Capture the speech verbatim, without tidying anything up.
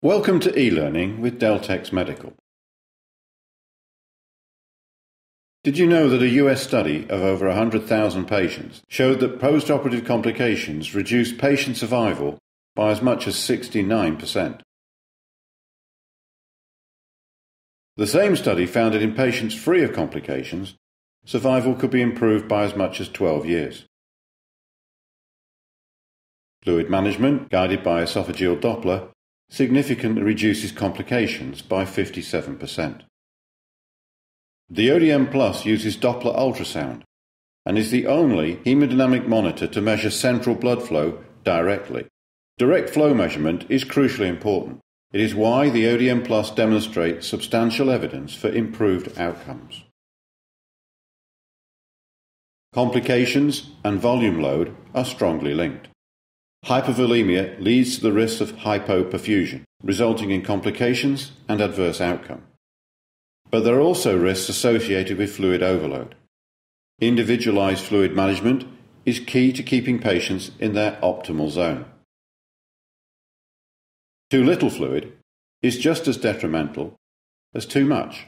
Welcome to eLearning with Deltekz Medical. Did you know that a U S study of over one hundred thousand patients showed that post-operative complications reduced patient survival by as much as sixty-nine percent? The same study found that in patients free of complications, survival could be improved by as much as twelve years. Fluid management, guided by esophageal Doppler, significantly reduces complications by fifty-seven percent. The O D M plus uses Doppler ultrasound and is the only hemodynamic monitor to measure central blood flow directly. Direct flow measurement is crucially important. It is why the O D M plus demonstrates substantial evidence for improved outcomes. Complications and volume load are strongly linked. Hypervolemia leads to the risk of hypoperfusion, resulting in complications and adverse outcome. But there are also risks associated with fluid overload. Individualized fluid management is key to keeping patients in their optimal zone. Too little fluid is just as detrimental as too much.